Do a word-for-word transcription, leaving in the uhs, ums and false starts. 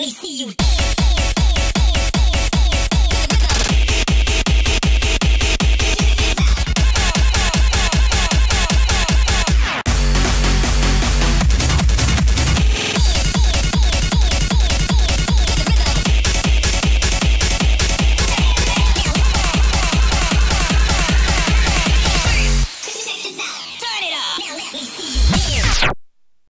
me see you dance.